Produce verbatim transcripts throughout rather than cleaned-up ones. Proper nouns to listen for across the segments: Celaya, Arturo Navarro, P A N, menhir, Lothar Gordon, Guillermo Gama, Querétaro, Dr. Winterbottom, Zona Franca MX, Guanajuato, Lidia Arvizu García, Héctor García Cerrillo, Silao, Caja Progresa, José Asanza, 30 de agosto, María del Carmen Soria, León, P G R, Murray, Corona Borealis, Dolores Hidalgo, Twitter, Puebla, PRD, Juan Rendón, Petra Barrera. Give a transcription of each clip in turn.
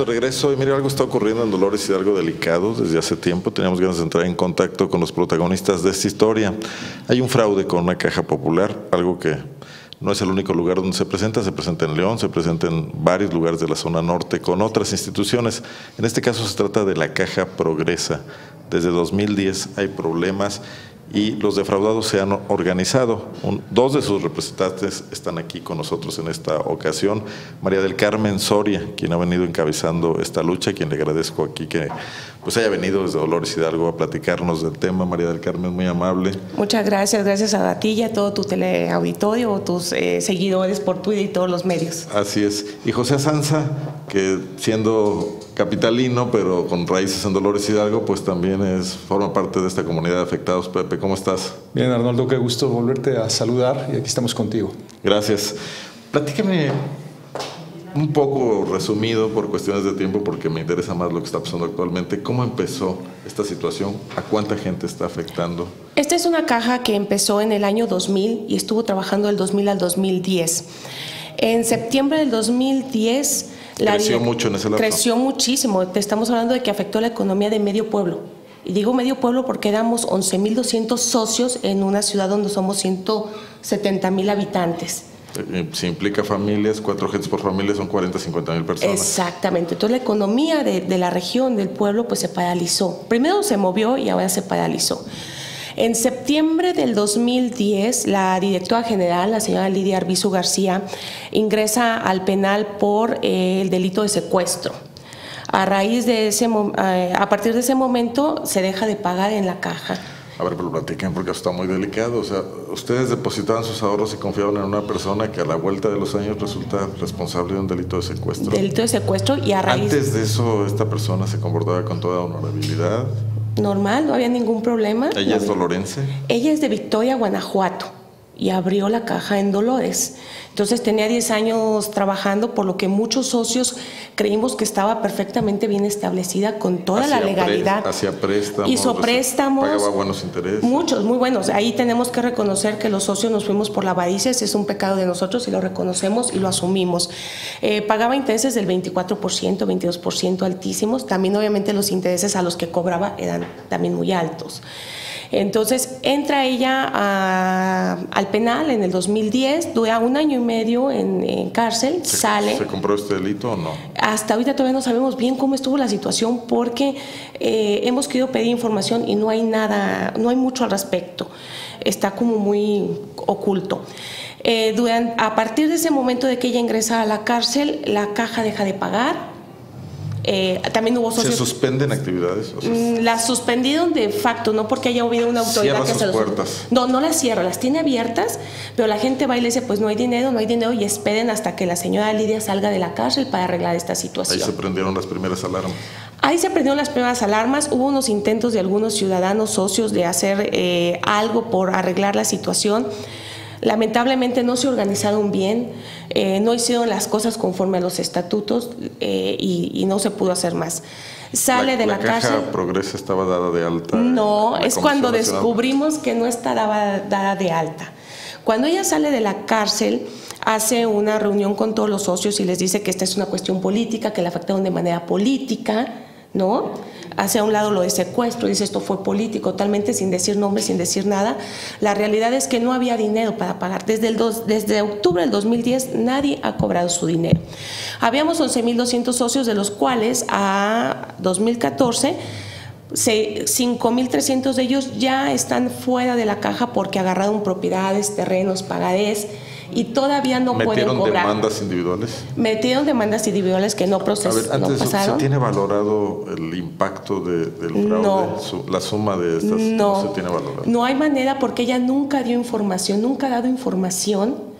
de regreso. Y mira, algo está ocurriendo en Dolores Hidalgo delicado desde hace tiempo. Teníamos ganas de entrar en contacto con los protagonistas de esta historia. Hay un fraude con una caja popular, algo que no es el único lugar donde se presenta, se presenta en León, se presenta en varios lugares de la zona norte con otras instituciones. En este caso se trata de la Caja Progresa. Desde dos mil diez hay problemas y los defraudados se han organizado. Un, dos de sus representantes están aquí con nosotros en esta ocasión. María del Carmen Soria, quien ha venido encabezando esta lucha, quien le agradezco aquí que pues haya venido desde Dolores Hidalgo a platicarnos del tema. María del Carmen, muy amable. Muchas gracias, gracias a ti y a todo tu teleauditorio, o tus eh, seguidores por Twitter y todos los medios. Así es. Y José Asanza, que siendo capitalino, pero con raíces en Dolores Hidalgo, pues también es forma parte de esta comunidad de afectados. Pepe, ¿cómo estás? Bien, Arnoldo, qué gusto volverte a saludar y aquí estamos contigo. Gracias. Platícame un poco resumido por cuestiones de tiempo, porque me interesa más lo que está pasando actualmente. ¿Cómo empezó esta situación? ¿A cuánta gente está afectando? Esta es una caja que empezó en el año dos mil y estuvo trabajando del dos mil al dos mil diez. En septiembre del dos mil diez... La creció mucho en ese lapso. Creció muchísimo. Estamos hablando de que afectó la economía de medio pueblo. Y digo medio pueblo porque éramos once mil doscientos socios en una ciudad donde somos ciento setenta mil habitantes. Si implica familias, cuatro gentes por familia son cuarenta, cincuenta mil personas. Exactamente. Entonces la economía de, de la región, del pueblo, pues se paralizó. Primero se movió y ahora se paralizó. En septiembre del dos mil diez, la directora general, la señora Lidia Arvizu García, ingresa al penal por eh, el delito de secuestro. A raíz de ese, eh, a partir de ese momento, se deja de pagar en la caja. A ver, pero platiquen porque está muy delicado. O sea, ustedes depositaban sus ahorros y confiaban en una persona que a la vuelta de los años resulta responsable de un delito de secuestro. Delito de secuestro y a raíz... Antes de eso, esta persona se comportaba con toda honorabilidad. Normal, no había ningún problema. ¿Ella es dolorense? Ella es de Victoria, Guanajuato, y abrió la caja en Dolores. Entonces tenía diez años trabajando, por lo que muchos socios creímos que estaba perfectamente bien establecida con toda hacia la legalidad. Pre, hacia préstamos. Hizo préstamos. Pagaba buenos intereses. Muchos, muy buenos. Ahí tenemos que reconocer que los socios nos fuimos por la avaricia. Ese es un pecado de nosotros y lo reconocemos y lo asumimos. Eh, pagaba intereses del veinticuatro por ciento, veintidós por ciento altísimos. También obviamente los intereses a los que cobraba eran también muy altos. Entonces entra ella a, al penal en el dos mil diez, dura un año y medio en, en cárcel, se, sale. ¿Se compró este delito o no? Hasta ahorita todavía no sabemos bien cómo estuvo la situación porque eh, hemos querido pedir información y no hay nada, no hay mucho al respecto. Está como muy oculto. Eh, durante, a partir de ese momento de que ella ingresa a la cárcel, la caja deja de pagar. Eh, también hubo socios. ¿Se suspenden actividades? O sea, las suspendieron de facto, no porque haya habido una autoridad que se los... puertas. No, no las cierra, las tiene abiertas, pero la gente va y le dice, pues no hay dinero, no hay dinero, y esperen hasta que la señora Lidia salga de la cárcel para arreglar esta situación. Ahí se prendieron las primeras alarmas. Ahí se prendieron las primeras alarmas, hubo unos intentos de algunos ciudadanos socios de hacer eh, algo por arreglar la situación. Lamentablemente no se organizaron bien, eh, no hicieron las cosas conforme a los estatutos eh, y, y no se pudo hacer más. Sale la, de la, la cárcel. ¿La Caja Progresa estaba dada de alta? No, es cuando descubrimos que no estaba dada de alta. Cuando ella sale de la cárcel, hace una reunión con todos los socios y les dice que esta es una cuestión política, que la afectaron de manera política, ¿no? Hacia un lado lo de secuestro, dice esto fue político, totalmente sin decir nombres, sin decir nada. La realidad es que no había dinero para pagar. Desde, el dos, desde octubre del dos mil diez nadie ha cobrado su dinero. Habíamos once mil doscientos socios, de los cuales a dos mil catorce cinco mil trescientos de ellos ya están fuera de la caja porque agarraron propiedades, terrenos, pagarés y todavía no pueden cobrar. ¿Metieron demandas individuales? Metieron demandas individuales que no procesaron. A ver, antes, ¿se tiene valorado el impacto de, del fraude? No. La suma de estas no, no se tiene valorado. No hay manera porque ella nunca dio información, nunca ha dado información.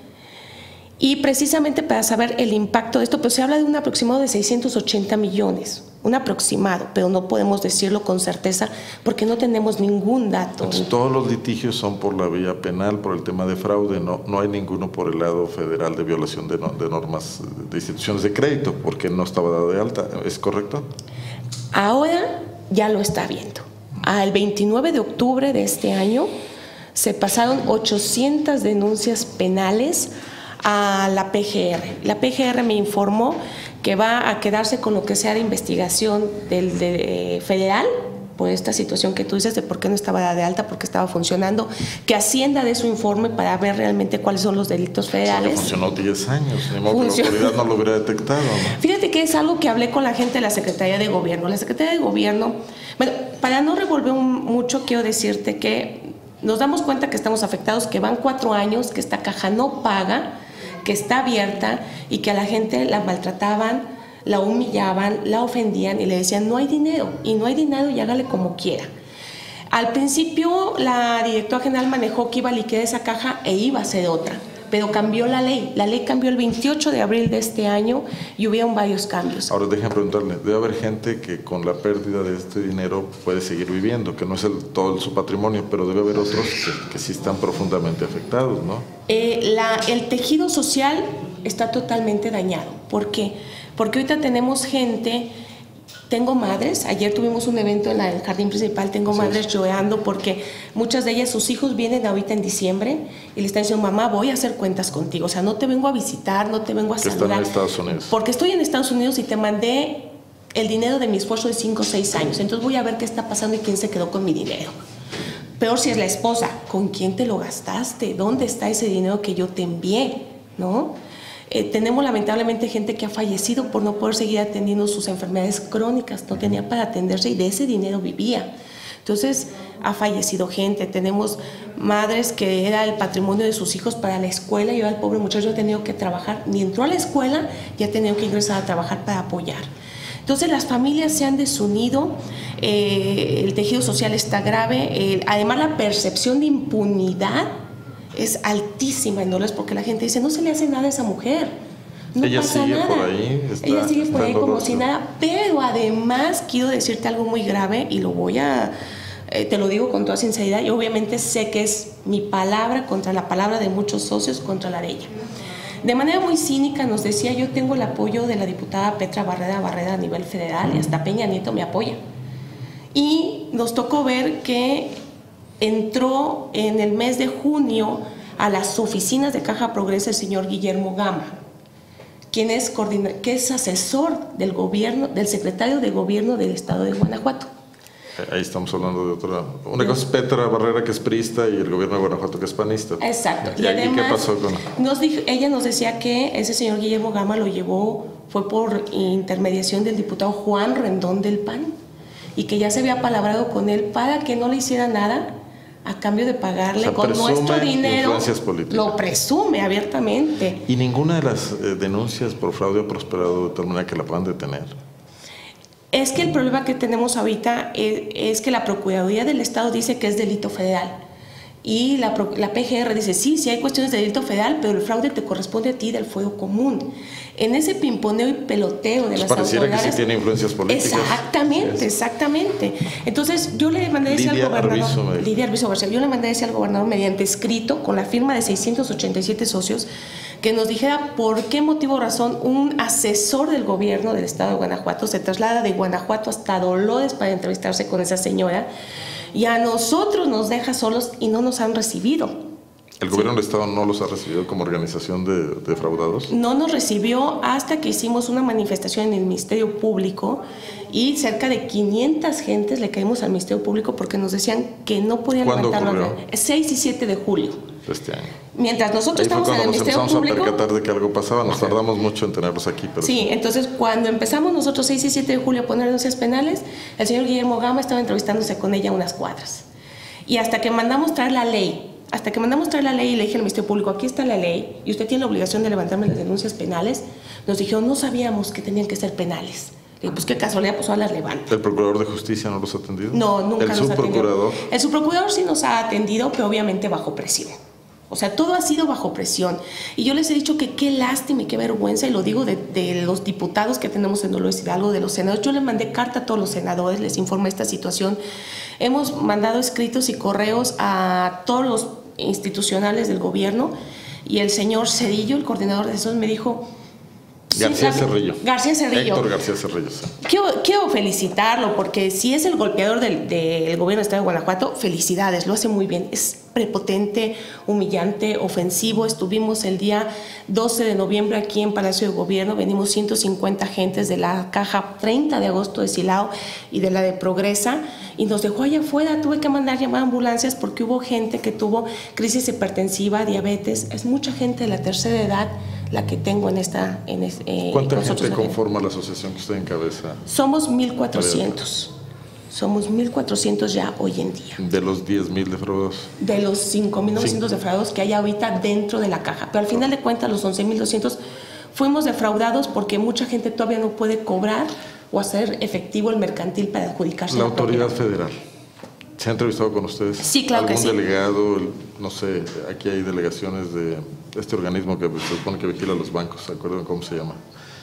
Y precisamente para saber el impacto de esto, pues se habla de un aproximado de seiscientos ochenta millones, un aproximado, pero no podemos decirlo con certeza porque no tenemos ningún dato. Entonces, todos los litigios son por la vía penal, por el tema de fraude, no, no hay ninguno por el lado federal de violación de, no, de normas de instituciones de crédito, porque no estaba dado de alta, ¿es correcto? Ahora ya lo está viendo. Al veintinueve de octubre de este año se pasaron ochocientas denuncias penales a la P G R. La P G R me informó que va a quedarse con lo que sea de investigación del, de, federal por esta situación que tú dices de por qué no estaba de alta, por qué estaba funcionando, que Hacienda dé su informe para ver realmente cuáles son los delitos federales. Sí, funcionó diez años, ni modo Funcio... que la autoridad no lo hubiera detectado, ¿no? Fíjate que es algo que hablé con la gente de la Secretaría de Gobierno. La Secretaría de Gobierno, bueno, para no revolver mucho, quiero decirte que nos damos cuenta que estamos afectados, que van cuatro años, que esta caja no paga, que está abierta y que a la gente la maltrataban, la humillaban, la ofendían y le decían no hay dinero, y no hay dinero y hágale como quiera. Al principio la directora general manejó que iba a liquidar esa caja e iba a hacer otra, pero cambió la ley. La ley cambió el veintiocho de abril de este año y hubieron varios cambios. Ahora déjenme preguntarle, debe haber gente que con la pérdida de este dinero puede seguir viviendo, que no es el, todo su patrimonio, pero debe haber otros que, que sí están profundamente afectados, ¿no? Eh, la, el tejido social está totalmente dañado. ¿Por qué? Porque ahorita tenemos gente, tengo madres, ayer tuvimos un evento en la, el jardín principal, tengo madres sí. llorando porque muchas de ellas, sus hijos vienen ahorita en diciembre y le están diciendo, mamá, voy a hacer cuentas contigo, o sea, no te vengo a visitar, no te vengo a saludar. Están en Estados Unidos. Porque estoy en Estados Unidos y te mandé el dinero de mi esfuerzo de cinco o seis años, entonces voy a ver qué está pasando y quién se quedó con mi dinero. Peor si es la esposa, ¿con quién te lo gastaste? ¿Dónde está ese dinero que yo te envié? ¿No? Eh, tenemos lamentablemente gente que ha fallecido por no poder seguir atendiendo sus enfermedades crónicas, no tenía para atenderse y de ese dinero vivía. Entonces ha fallecido gente, tenemos madres que era el patrimonio de sus hijos para la escuela y ahora el pobre muchacho ha tenido que trabajar, ni entró a la escuela y ha tenido que ingresar a trabajar para apoyar. Entonces las familias se han desunido, eh, el tejido social está grave, eh, además la percepción de impunidad es altísima en Dolores porque la gente dice, no se le hace nada a esa mujer, no ella pasa sigue nada. Por ahí, está, ella sigue por ahí como si nada, pero además quiero decirte algo muy grave y lo voy a, eh, te lo digo con toda sinceridad, y obviamente sé que es mi palabra contra la palabra de muchos socios, contra la de ella. De manera muy cínica nos decía, yo tengo el apoyo de la diputada Petra Barrera, Barrera a nivel federal, mm. y hasta Peña Nieto me apoya. Y nos tocó ver que entró en el mes de junio a las oficinas de Caja Progresa el señor Guillermo Gama, quien es, coordinador, que es asesor del gobierno, del secretario de Gobierno del Estado de Guanajuato. Ahí estamos hablando de otra... Una cosa es Petra Barrera, que es priista, y el gobierno de Guanajuato, que es panista. Exacto. ¿Y, y además, qué pasó con él? Nos dijo, ella nos decía que ese señor Guillermo Gama lo llevó, fue por intermediación del diputado Juan Rendón del P A N, y que ya se había palabrado con él para que no le hiciera nada a cambio de pagarle, o sea, con nuestro dinero, lo presume abiertamente. Y ninguna de las eh, denuncias por fraude ha prosperado de tal manera que la puedan detener. Es que el problema que tenemos ahorita es, es que la Procuraduría del Estado dice que es delito federal y la, la P G R dice, sí, sí hay cuestiones de delito federal, pero el fraude te corresponde a ti del fuego común. En ese pimponeo y peloteo de pues las pareciera autoridades... que sí tiene influencias políticas. Exactamente, sí, exactamente. Entonces, yo le mandé decir al gobernador... Arvizu, Lidia Arvizu García. Yo le mandé decir al gobernador mediante escrito, con la firma de seiscientos ochenta y siete socios, que nos dijera por qué motivo o razón un asesor del gobierno del Estado de Guanajuato se traslada de Guanajuato hasta Dolores para entrevistarse con esa señora, y a nosotros nos deja solos y no nos han recibido. ¿El gobierno sí. del Estado no los ha recibido como organización de defraudados? No nos recibió hasta que hicimos una manifestación en el Ministerio Público y cerca de quinientas gentes le caímos al Ministerio Público porque nos decían que no podían levantarlo. seis y siete de julio. Este año. Mientras nosotros estamos en el Ministerio Público... Nos empezamos a percatar de que algo pasaba, nos tardamos mucho en tenerlos aquí. Pero sí, sí, entonces cuando empezamos nosotros seis y siete de julio a poner denuncias penales, el señor Guillermo Gama estaba entrevistándose con ella unas cuadras. Y hasta que mandamos traer la ley, hasta que mandamos traer la ley y le dije al Ministerio Público, aquí está la ley y usted tiene la obligación de levantarme las denuncias penales, nos dijeron, no sabíamos que tenían que ser penales. Le dije, pues qué casualidad, pues ahora las levanto. ¿El Procurador de Justicia no los ha atendido? No, nunca nos ha atendido. ¿El Subprocurador? El Subprocurador sí nos ha atendido, pero obviamente bajo presión. O sea, todo ha sido bajo presión. Y yo les he dicho que qué lástima y qué vergüenza, y lo digo de, de los diputados que tenemos en Dolores Hidalgo, de los senadores. Yo les mandé carta a todos los senadores, les informé esta situación. Hemos mandado escritos y correos a todos los institucionales del gobierno, y el señor Cerrillo, el coordinador de asesores, me dijo, García Cerrillo. García Cerrillo. Héctor García Cerrillo. Sí. Quiero, quiero felicitarlo porque si es el golpeador del, del gobierno del Estado de Guanajuato, felicidades, lo hace muy bien. Es prepotente, humillante, ofensivo. Estuvimos el día doce de noviembre aquí en Palacio de Gobierno, venimos ciento cincuenta agentes de la caja treinta de agosto de Silao y de la de Progresa y nos dejó allá afuera, tuve que mandar llamar a ambulancias porque hubo gente que tuvo crisis hipertensiva, diabetes, es mucha gente de la tercera edad la que tengo en esta... En es, eh, ¿Cuánta gente conforma la asociación que usted encabeza? Somos mil cuatrocientos. Somos mil cuatrocientos ya hoy en día. ¿De los diez mil defraudados? De los cinco mil novecientos defraudados que hay ahorita dentro de la caja. Pero al final de cuentas, los once mil doscientos fuimos defraudados porque mucha gente todavía no puede cobrar o hacer efectivo el mercantil para adjudicarse. ¿La autoridad federal se ha entrevistado con ustedes? Sí, claro que sí. ¿Algún delegado? No sé, aquí hay delegaciones de este organismo que se supone que vigila los bancos, ¿se acuerdan cómo se llama?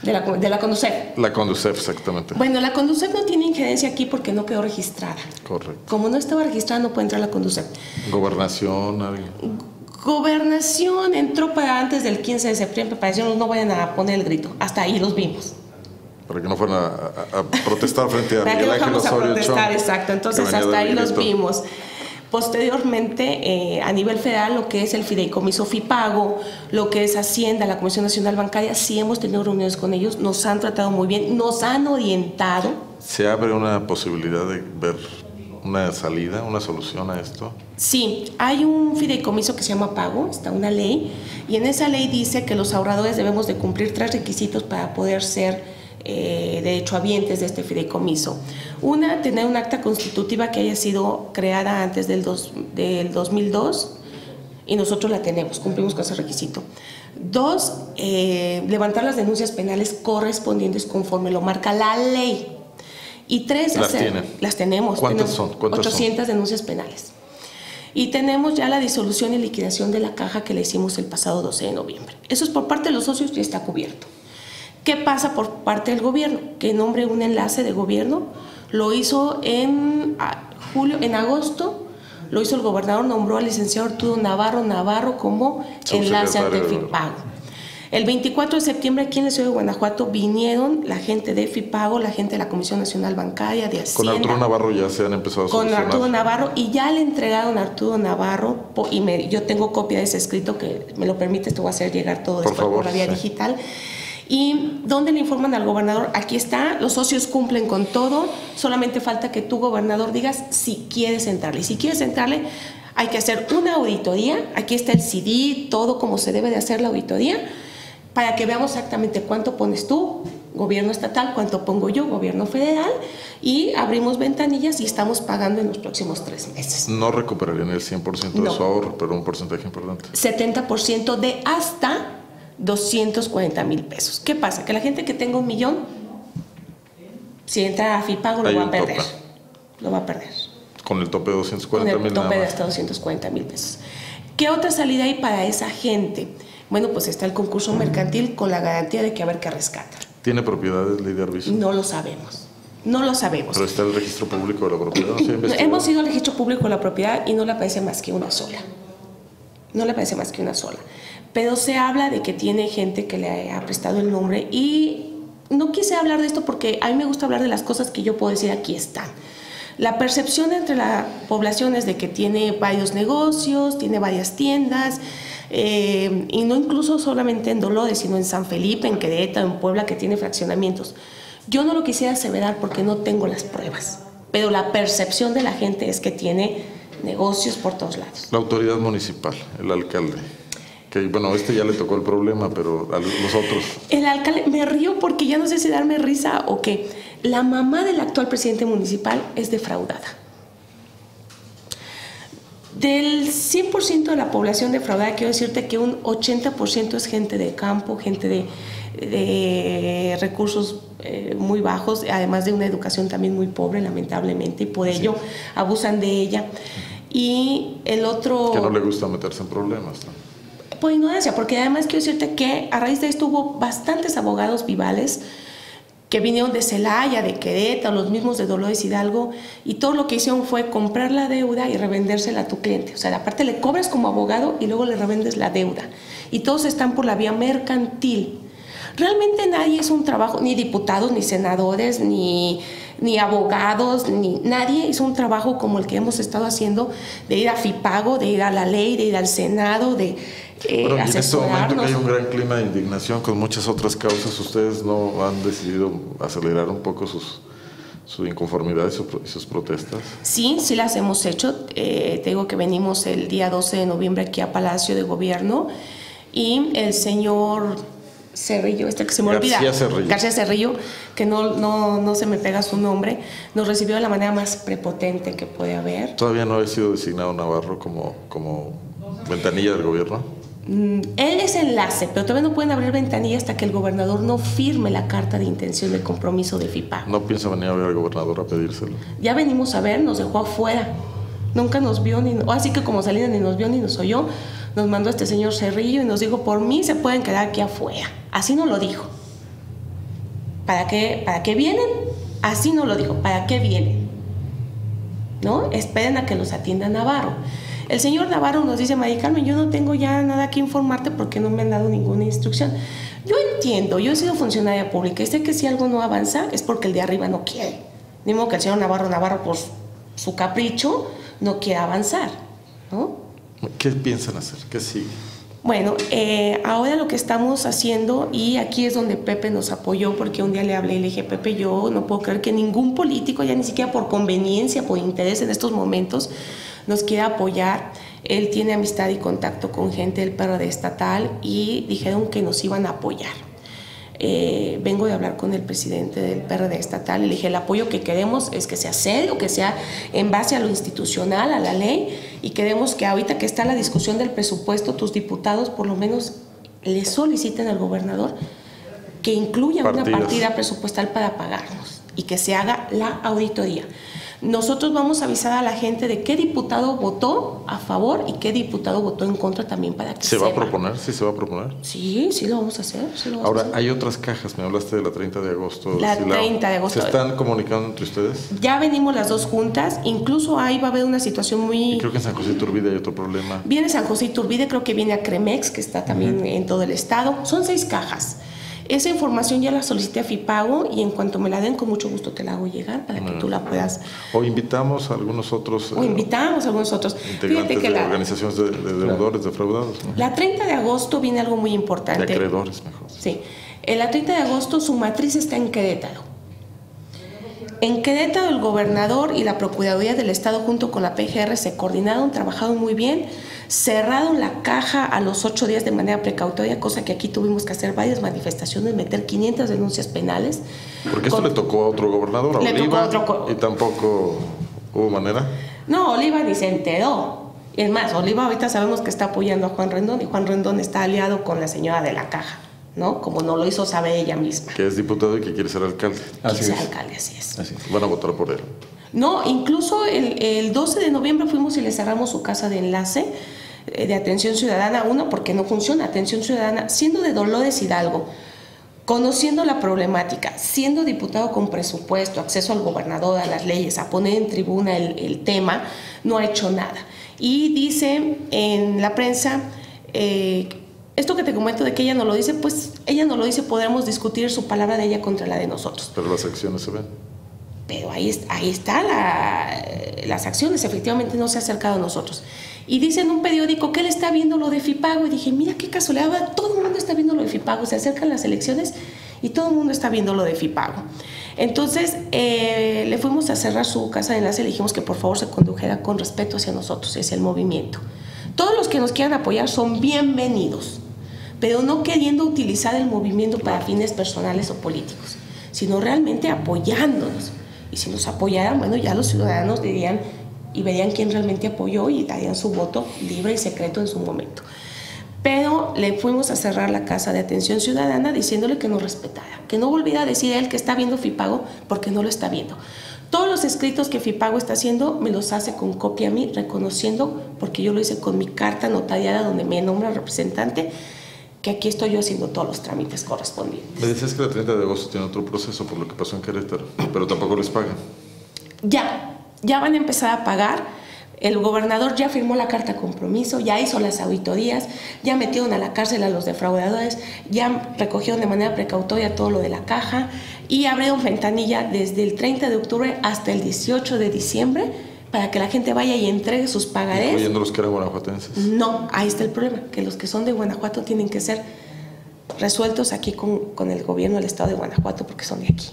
De la, de la CONDUSEF. La CONDUSEF, exactamente. Bueno, la CONDUSEF no tiene injerencia aquí porque no quedó registrada. Correcto. Como no estaba registrada, no puede entrar la CONDUSEF. ¿Gobernación? ¿Alguien? Gobernación entró para antes del quince de septiembre, para decirnos no vayan a poner el grito. Hasta ahí los vimos. Para que no fueran a, a, a protestar frente a Miguel Ángel Osorio Chong. Exacto, entonces hasta ahí los vimos. Posteriormente, eh, a nivel federal, lo que es el fideicomiso FIPAGO, lo que es Hacienda, la Comisión Nacional Bancaria, sí hemos tenido reuniones con ellos, nos han tratado muy bien, nos han orientado. ¿Se abre una posibilidad de ver una salida, una solución a esto? Sí, hay un fideicomiso que se llama Pago, está una ley, y en esa ley dice que los ahorradores debemos de cumplir tres requisitos para poder ser... Eh, derechohabientes de este fideicomiso. Una, tener un acta constitutiva que haya sido creada antes del, dos, del dos mil dos y nosotros la tenemos, cumplimos con ese requisito. Dos, eh, levantar las denuncias penales correspondientes conforme lo marca la ley. Y tres, las, hacer, las tenemos. ¿Cuántas tenemos, son? ¿Cuántas ochocientas son? Denuncias penales. Y tenemos ya la disolución y liquidación de la caja que le hicimos el pasado doce de noviembre. Eso es por parte de los socios y está cubierto. ¿Qué pasa por parte del gobierno? Que nombre un enlace de gobierno, lo hizo en julio, en agosto, lo hizo el gobernador, nombró al licenciado Arturo Navarro Navarro como enlace ante FIPAGO. El veinticuatro de septiembre aquí en la ciudad de Guanajuato vinieron la gente de FIPAGO, la gente de la Comisión Nacional Bancaria, de Hacienda. Con Arturo Navarro ya se han empezado a solucionar. Con Arturo Navarro y ya le entregaron a Arturo Navarro y me, yo tengo copia de ese escrito que me lo permite, te voy a hacer llegar todo después por la vía digital. ¿Y dónde le informan al gobernador? Aquí está, los socios cumplen con todo, solamente falta que tú, gobernador, digas si quieres entrarle. Y si quieres entrarle, hay que hacer una auditoría, aquí está el C D, todo como se debe de hacer la auditoría, para que veamos exactamente cuánto pones tú, gobierno estatal, cuánto pongo yo, gobierno federal, y abrimos ventanillas y estamos pagando en los próximos tres meses. No recuperarían el cien por ciento de no. su ahorro, pero un porcentaje importante. setenta por ciento de hasta... doscientos cuarenta mil pesos. ¿Qué pasa? Que la gente que tenga un millón, si entra a FIPAGO, lo va a perder. Tope. Lo va a perder. Con el tope de doscientos cuarenta mil. Con el tope de hasta doscientos cuarenta mil pesos. ¿Qué otra salida hay para esa gente? Bueno, pues está el concurso uh-huh. mercantil con la garantía de que a ver qué rescata. ¿Tiene propiedades, Lidia Arvizu? No lo sabemos. No lo sabemos. Pero está el registro público de la propiedad. ¿No se Hemos ido al registro público de la propiedad y no le aparece más que una sola. No le aparece más que una sola. Pero se habla de que tiene gente que le ha prestado el nombre y no quise hablar de esto porque a mí me gusta hablar de las cosas que yo puedo decir aquí están. La percepción entre la población es de que tiene varios negocios, tiene varias tiendas eh, y no incluso solamente en Dolores, sino en San Felipe, en Querétaro, en Puebla, que tiene fraccionamientos. Yo no lo quisiera aseverar porque no tengo las pruebas, pero la percepción de la gente es que tiene negocios por todos lados. La autoridad municipal, el alcalde. Que, bueno, este ya le tocó el problema, pero a los otros. El alcalde, me río porque ya no sé si darme risa o qué. La mamá del actual presidente municipal es defraudada. Del cien por ciento de la población defraudada, quiero decirte que un ochenta por ciento es gente de campo, gente de, de recursos eh, muy bajos, además de una educación también muy pobre, lamentablemente, y por ello sí. abusan de ella. Y el otro... Que no le gusta meterse en problemas, ¿no? Por ignorancia, porque además quiero decirte que a raíz de esto hubo bastantes abogados vivales que vinieron de Celaya, de Querétaro, los mismos de Dolores Hidalgo, y todo lo que hicieron fue comprar la deuda y revendérsela a tu cliente. O sea, aparte le cobras como abogado y luego le revendes la deuda. Y todos están por la vía mercantil. Realmente nadie hizo un trabajo, ni diputados, ni senadores, ni, ni abogados, ni nadie hizo un trabajo como el que hemos estado haciendo de ir a FIPAGO, de ir a la ley, de ir al Senado, de eh, bueno, asesorarnos. En este momento que hay un gran clima de indignación con muchas otras causas, ¿ustedes no han decidido acelerar un poco sus... su inconformidad y, su, y sus protestas? Sí, sí las hemos hecho. Eh, te digo que venimos el día doce de noviembre aquí a Palacio de Gobierno y el señor Cerrillo, este que se me García olvida, Cerrillo. García Cerrillo, que no, no, no se me pega su nombre, nos recibió de la manera más prepotente que puede haber. ¿Todavía no ha sido designado Navarro como, como ventanilla del gobierno? Él es enlace, pero todavía no pueden abrir ventanilla hasta que el gobernador no firme la carta de intención de compromiso de FIPAGO. ¿No piensa venir a ver al gobernador a pedírselo? Ya venimos a ver, nos dejó afuera. Nunca nos vio, ni, así que como Salinas ni nos vio ni nos oyó, nos mandó este señor Cerrillo y nos dijo, por mí se pueden quedar aquí afuera. Así nos lo dijo. ¿Para qué, para qué vienen? Así nos lo dijo, ¿para qué vienen? ¿No? Esperen a que los atienda Navarro. El señor Navarro nos dice, María Carmen, yo no tengo ya nada que informarte porque no me han dado ninguna instrucción. Yo entiendo, yo he sido funcionaria pública y sé que si algo no avanza es porque el de arriba no quiere. Ni modo que el señor Navarro, Navarro por su capricho, no quiera avanzar, ¿no? ¿Qué piensan hacer? ¿Qué sigue? Bueno, eh, ahora lo que estamos haciendo, y aquí es donde Pepe nos apoyó, porque un día le hablé y le dije, Pepe, yo no puedo creer que ningún político, ya ni siquiera por conveniencia, por interés en estos momentos, nos quiere apoyar. Él tiene amistad y contacto con gente del P R D estatal y dijeron que nos iban a apoyar. Eh, vengo de hablar con el presidente del P R D estatal y le dije, el apoyo que queremos es que sea serio, que sea en base a lo institucional, a la ley, y queremos que ahorita que está la discusión del presupuesto, tus diputados por lo menos le soliciten al gobernador que incluya Partidos. una partida presupuestal para pagarnos y que se haga la auditoría. Nosotros vamos a avisar a la gente de qué diputado votó a favor y qué diputado votó en contra también para que ¿Se sepa. va a proponer? ¿Sí se va a proponer? Sí, sí lo vamos a hacer. Sí lo vamos Ahora, a hacer. Hay otras cajas, me hablaste de la treinta de agosto. La Silao. treinta de agosto. ¿Se están comunicando entre ustedes? Ya venimos las dos juntas, incluso ahí va a haber una situación muy... Y creo que en San José Iturbide hay otro problema. Viene San José Iturbide, creo que viene a Cremex, que está también uh-huh. en todo el estado. Son seis cajas. Esa información ya la solicité a FIPAGO y en cuanto me la den, con mucho gusto te la hago llegar para que tú la puedas... O invitamos a algunos otros... O invitamos a algunos otros. Integrantes Fíjate que de la, organizaciones de, de deudores, de defraudados. ¿No? La treinta de agosto viene algo muy importante. De acreedores, mejor. Sí. La treinta de agosto su matriz está en Querétaro. En Querétaro el gobernador y la Procuraduría del Estado junto con la P G R se coordinaron, trabajaron muy bien, cerraron la caja a los ocho días de manera precautoria, cosa que aquí tuvimos que hacer varias manifestaciones, meter quinientas denuncias penales. Porque esto con... le tocó a otro gobernador, a le Oliva, otro... y tampoco hubo manera. No, Oliva ni se enteró. Y es más, Oliva ahorita sabemos que está apoyando a Juan Rendón y Juan Rendón está aliado con la señora de la caja. ¿No? Como no lo hizo saber ella misma. Que es diputado y que quiere ser alcalde. Así quiere es. ser alcalde, así es. Así es. Van a votar por él. No, incluso el, el doce de noviembre fuimos y le cerramos su casa de enlace de atención ciudadana, uno, porque no funciona atención ciudadana, siendo de Dolores Hidalgo, conociendo la problemática, siendo diputado con presupuesto, acceso al gobernador, a las leyes, a poner en tribuna el, el tema, no ha hecho nada. Y dice en la prensa... Eh, Esto que te comento de que ella no lo dice, pues ella no lo dice, podremos discutir su palabra de ella contra la de nosotros. Pero las acciones se ven. Pero ahí, ahí están la, las acciones, efectivamente no se ha acercado a nosotros. Y dice en un periódico que él está viendo lo de FIPAGO y dije, mira qué casualidad, todo el mundo está viendo lo de FIPAGO, se acercan las elecciones y todo el mundo está viendo lo de FIPAGO. Entonces eh, le fuimos a cerrar su casa de enlace y le dijimos que por favor se condujera con respeto hacia nosotros, hacia el movimiento. Todos los que nos quieran apoyar son bienvenidos, pero no queriendo utilizar el movimiento para fines personales o políticos, sino realmente apoyándonos. Y si nos apoyaran, bueno, ya los ciudadanos dirían y verían quién realmente apoyó y darían su voto libre y secreto en su momento. Pero le fuimos a cerrar la casa de atención ciudadana diciéndole que nos respetara, que no volviera a decir él que está viendo FIPAGO porque no lo está viendo. Todos los escritos que FIPAGO está haciendo me los hace con copia a mí, reconociendo, porque yo lo hice con mi carta notariada donde me nombra representante, que aquí estoy yo haciendo todos los trámites correspondientes. Me decías que la treinta de agosto tiene otro proceso por lo que pasó en Querétaro, pero tampoco les pagan. Ya, ya van a empezar a pagar. El gobernador ya firmó la carta compromiso, ya hizo las auditorías, ya metieron a la cárcel a los defraudadores, ya recogieron de manera precautoria todo lo de la caja y abrieron ventanilla desde el treinta de octubre hasta el dieciocho de diciembre para que la gente vaya y entregue sus pagarés. ¿Incluyendo los que eran guanajuatenses? No, ahí está el problema, que los que son de Guanajuato tienen que ser resueltos aquí con, con el gobierno del estado de Guanajuato porque son de aquí.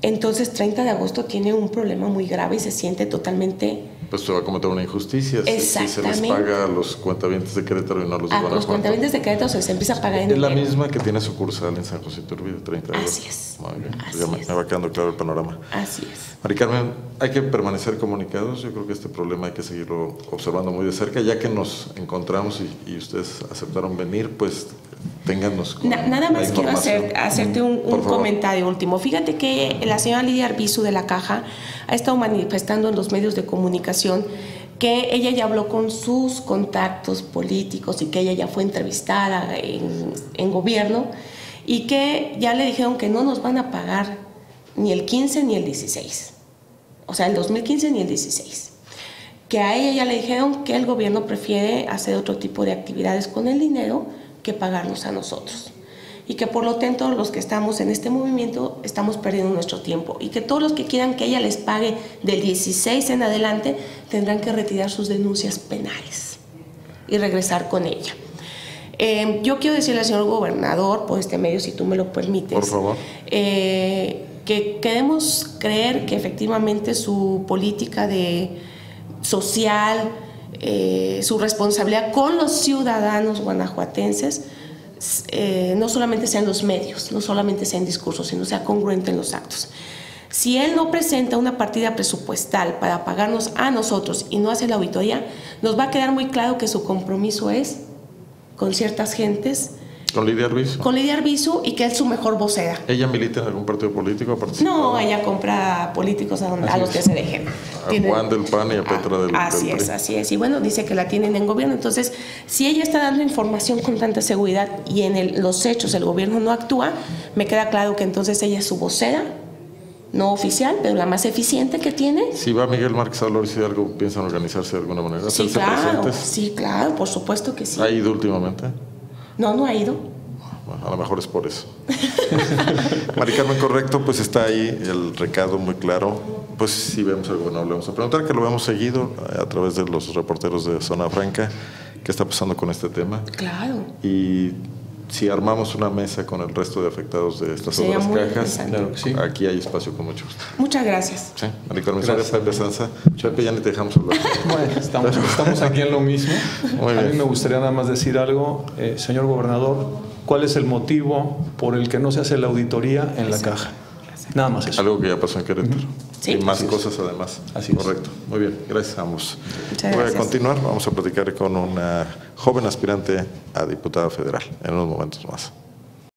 Entonces, treinta de agosto tiene un problema muy grave y se siente totalmente... Pues se va a cometer una injusticia. Exactamente. Si se les paga a los cuentavientes de Querétaro y no a los de Guanajuato. A los cuentavientes de Querétaro se les empieza a pagar en... Es la misma que tiene sucursal en San José Iturbide, treinta de agosto. Así es. Muy bien. Así ya es. Me va quedando claro el panorama. Así es. María Carmen, hay que permanecer comunicados. Yo creo que este problema hay que seguirlo observando muy de cerca. Ya que nos encontramos y, y ustedes aceptaron venir, pues... Ténganos Na, nada más quiero hacer, hacerte un, un comentario último. Fíjate que la señora Lidia Arvizu de la Caja ha estado manifestando en los medios de comunicación que ella ya habló con sus contactos políticos y que ella ya fue entrevistada en, en gobierno y que ya le dijeron que no nos van a pagar ni el quince ni el dieciséis. O sea, el dos mil quince ni el dieciséis. Que a ella ya le dijeron que el gobierno prefiere hacer otro tipo de actividades con el dinero que pagarnos a nosotros y que por lo tanto los que estamos en este movimiento estamos perdiendo nuestro tiempo y que todos los que quieran que ella les pague del dieciséis en adelante tendrán que retirar sus denuncias penales y regresar con ella. Eh, yo quiero decirle al señor gobernador por este medio, si tú me lo permites, por favor, eh, que queremos creer que efectivamente su política de social, Eh, su responsabilidad con los ciudadanos guanajuatenses eh, no solamente sea en los medios, no solamente sea en discursos, sino sea congruente en los actos. Si él no presenta una partida presupuestal para pagarnos a nosotros y no hace la auditoría, nos va a quedar muy claro que su compromiso es con ciertas gentes. ¿Con Lidia Arvizu? Con Lidia Arvizu y que es su mejor vocera. ¿Ella milita en algún partido político? No, ella compra políticos a, donde, a los que se dejen. A tienen, Juan del P A N y a Petra a, del Así del es, P R I. Así es. Y bueno, dice que la tienen en gobierno. Entonces, si ella está dando información con tanta seguridad y en el, los hechos el gobierno no actúa, me queda claro que entonces ella es su vocera, no oficial, pero la más eficiente que tiene. Si va Miguel Márquez a Dolores Hidalgo, ¿piensan organizarse de alguna manera? Sí, claro, presentes? sí, claro, por supuesto que sí. ¿Ha ido últimamente? No, no ha ido. Bueno, a lo mejor es por eso. María Carmen, correcto, pues está ahí el recado muy claro. Pues si vemos algo, no le vamos a preguntar, que lo vemos seguido a través de los reporteros de Zona Franca, qué está pasando con este tema. Claro. Y si armamos una mesa con el resto de afectados de estas otras cajas, claro que sí. Aquí hay espacio con mucho gusto. Muchas gracias. Sí, María Carmen Soria, Petra Sanza. Chepe, ya ni te dejamos hablar. Bueno, estamos, estamos aquí en lo mismo. Muy bien. A mí me gustaría nada más decir algo. Eh, señor gobernador, ¿cuál es el motivo por el que no se hace la auditoría en la caja? Nada más eso. Algo que ya pasó en Querétaro. Sí. Y más cosas además. Así es. Correcto. Muy bien. Gracias a ambos. Muchas gracias. Voy a continuar. Vamos a platicar con una joven aspirante a diputada federal en unos momentos más.